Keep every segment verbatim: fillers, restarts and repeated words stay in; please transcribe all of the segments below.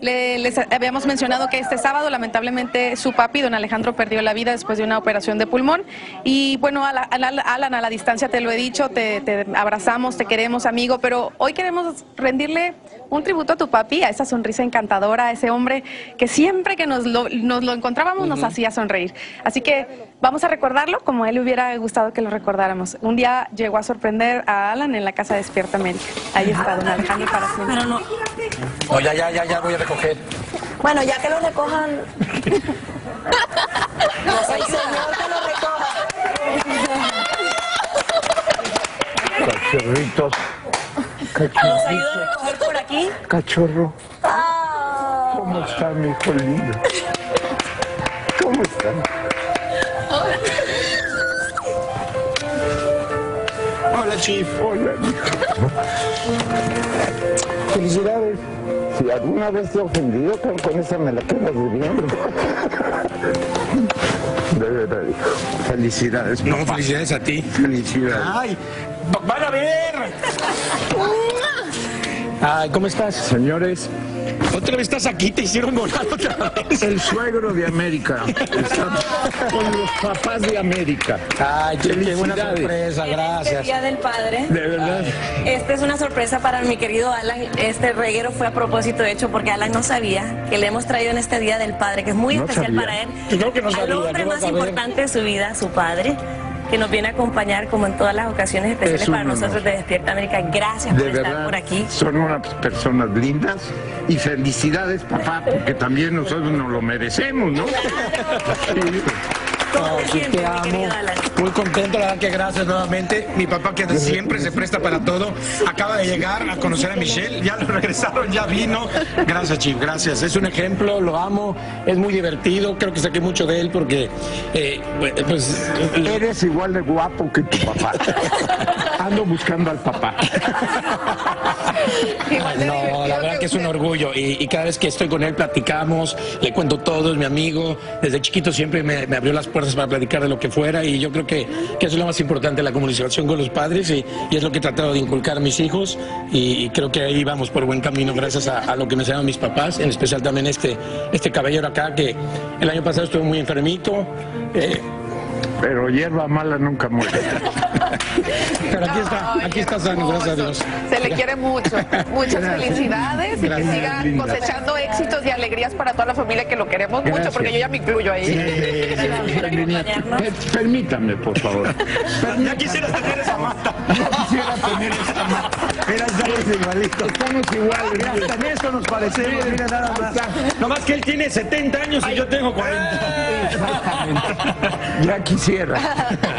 Le, les habíamos mencionado que este sábado lamentablemente su papi, don Alejandro, perdió la vida después de una operación de pulmón. Y bueno, Alan, Alan, a la distancia te lo he dicho, te, te abrazamos, te queremos, amigo, pero hoy queremos rendirle un tributo a tu papi, a esa sonrisa encantadora, a ese hombre que siempre que nos lo, nos lo encontrábamos nos hacía sonreír. Así que vamos a recordarlo como a él le hubiera gustado que lo recordáramos. Un día llegó a sorprender a Alan en la casa de Despierta América. Ahí está don Alejandro para siempre. No, no. no ya, ya, ya, ya voy a recoger. Bueno, ya que lo recojan. Nos ayuda, que lo recoja. Cachorritos. Cachorritos. ¿Nos ayuda a recoger por aquí? Cachorro. Ah. ¿Cómo está, mi hijo lindo? ¿Cómo están? Hola, Chip. Hola. Felicidades. Si alguna vez te he ofendido, con, con esa me la quedas viviendo. De verdad, hijo. Felicidades. No, papá. Felicidades a ti. Felicidades. Ay, van a ver. Ay, ¿cómo estás, señores? Otra vez estás aquí, te hicieron volar otra vez. El suegro de América. Está con los papás de América. Ay, qué buena sorpresa, gracias. El Día del Padre. De verdad. Esta es una sorpresa para mi querido Alan. Este reguero fue a propósito hecho porque Alan no sabía que le hemos traído en este Día del Padre, que es muy no especial sabía. para él. Creo que no sabía. Al hombre más importante de su vida, su padre, que nos viene a acompañar como en todas las ocasiones especiales es para nosotros de Despierta América. Gracias por estar por aquí. Son unas personas lindas y felicidades, papá, porque también nosotros nos lo merecemos, ¿no? Claro. Sí. Oh, siempre, te amo. Muy contento, la verdad que gracias nuevamente. Mi papá que siempre se presta para todo. Acaba de llegar a conocer a Michelle. Ya lo regresaron, ya vino. Gracias, Chip, gracias. Es un ejemplo, lo amo. Es muy divertido, creo que saqué mucho de él porque eh, pues... Eres igual de guapo que tu papá. Ando buscando al papá. No, la verdad que es un orgullo. Y, y cada vez que estoy con él platicamos, le cuento todo, es mi amigo. Desde chiquito siempre me, me abrió las puertas para platicar de lo que fuera y yo creo que, que eso es lo más importante, la comunicación con los padres y, y es lo que he tratado de inculcar a mis hijos y, y creo que ahí vamos por buen camino gracias a, a lo que me enseñaron mis papás, en especial también este, este caballero acá que el año pasado estuvo muy enfermito. Eh, Pero hierba mala nunca muere. Pero aquí está, aquí está sano, gracias a Dios. Se le quiere mucho. Muchas gracias. Felicidades y gracias, que sigan linda. Cosechando éxitos y alegrías para toda la familia que lo queremos gracias. mucho, porque yo ya me incluyo ahí. Sí, sí, sí. Permítame, por favor. Permítame. Ya quisiera tener esa mata. Ya quisiera tener esa mata. Mira, estamos igualitos. Estamos iguales. Hasta en eso nos parecemos. Mira, nada más. Nomás que él tiene setenta años y Ay, yo tengo cuarenta. Exactamente. Ya quisiera.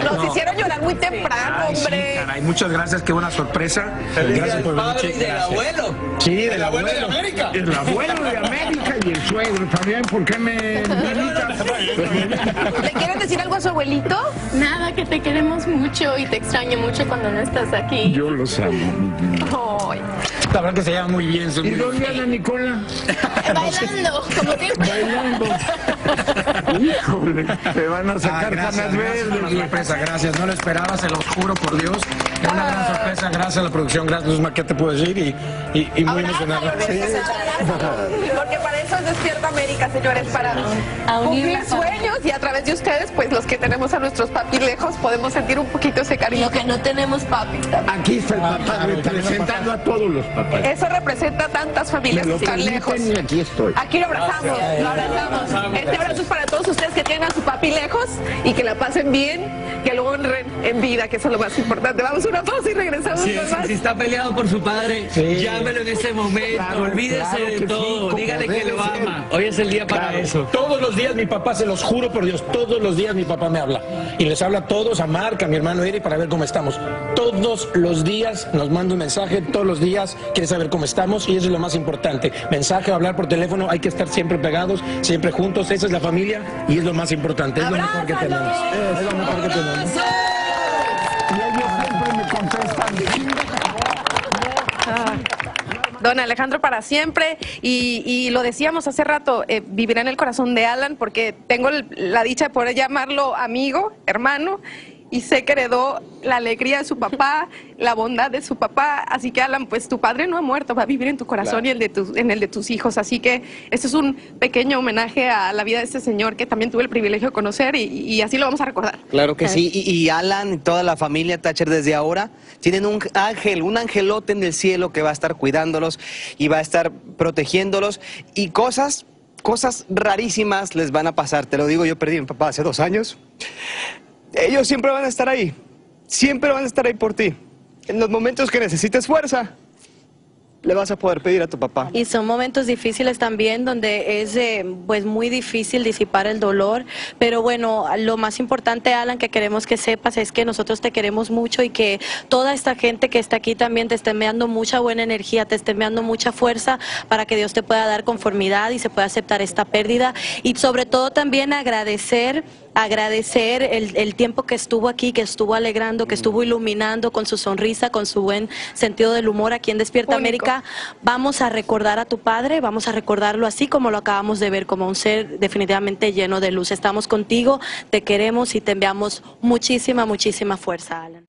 Nos no. hicieron llorar muy temprano, Ay, hombre. Sí, caray, muchas gracias, qué buena sorpresa. Feliz gracias por venir, Chip. Del abuelo. Sí, del abuelo de América. El abuelo de América y el suegro también. ¿Por qué me ¿Le quieres decir algo a su abuelito? Nada, que te queremos mucho y te extraño mucho cuando no estás aquí. Yo los amo. Oh. La verdad que se llevan muy bien. Son ¿Y muy dónde anda Nicola? Bailando, como siempre. Bailando. Híjole, te van a sacar canas verdes. Una sorpresa, gracias. No lo esperaba, se lo juro por Dios. Es una gran sorpresa, gracias a la producción. Gracias, Luzma, ¿qué te puedo decir? Y, y, y muy emocionado. Sí. Porque para eso es Despierta América, señores, para cumplir sueños y a través de ustedes, pues los que tenemos a nuestros papis lejos, podemos sentir un poquito ese cariño. Lo que no tenemos papis. Aquí está el papá representando a todos los papás. Eso representa a tantas familias que están lejos. Aquí estoy. Aquí lo abrazamos, lo abrazamos. Este abrazo es para todos ustedes que tienen a su papi lejos y que la pasen bien, que lo honren en vida, que eso es lo más importante. Vamos a una pausa y regresamos. Sí, si está peleado por su padre, sí. llámelo en ese momento, claro, olvídese claro de todo, sí, dígale que lo ser. ama. Hoy es el día para claro. eso. Todos los días mi papá, se los juro por Dios, todos los días mi papá me habla. Y les habla a todos, a Mark, a mi hermano Eric, para ver cómo estamos. Todos los días nos manda un mensaje, todos los días quiere saber cómo estamos y eso es lo más importante. Mensaje, hablar por teléfono, hay que estar siempre pegados, siempre juntos, esa es la familia y es lo más importante, es ¡Abrázanos! lo mejor que tenemos. Es lo mejor que tenemos. Y ellos siempre me contestan. Ah, don Alejandro para siempre y, y lo decíamos hace rato, eh, vivirá en el corazón de Alan porque tengo la dicha de poder llamarlo amigo, hermano. y sé que heredó la alegría de su papá, la bondad de su papá. Así que, Alan, pues tu padre no ha muerto, va a vivir en tu corazón, claro, y el de tus, en el de tus hijos. Así que este es un pequeño homenaje a la vida de este señor que también tuve el privilegio de conocer y, y así lo vamos a recordar. Claro que sí. Y, y Alan, toda la familia Tacher desde ahora tienen un ángel, un angelote en el cielo que va a estar cuidándolos y va a estar protegiéndolos, y cosas... Cosas rarísimas les van a pasar, te lo digo, yo perdí a mi papá hace dos años. Ellos siempre van a estar ahí, siempre van a estar ahí por ti. En los momentos que necesites fuerza, le vas a poder pedir a tu papá. Y son momentos difíciles también, donde es eh, pues muy difícil disipar el dolor. Pero bueno, lo más importante, Alan, que queremos que sepas es que nosotros te queremos mucho y que toda esta gente que está aquí también te está enviando mucha buena energía, te está enviando mucha fuerza para que Dios te pueda dar conformidad y se pueda aceptar esta pérdida. Y sobre todo también agradecer, agradecer el, el tiempo que estuvo aquí, que estuvo alegrando, que estuvo iluminando con su sonrisa, con su buen sentido del humor aquí en Despierta América. Vamos a recordar a tu padre, vamos a recordarlo así como lo acabamos de ver, como un ser definitivamente lleno de luz. Estamos contigo, te queremos y te enviamos muchísima, muchísima fuerza, Alan.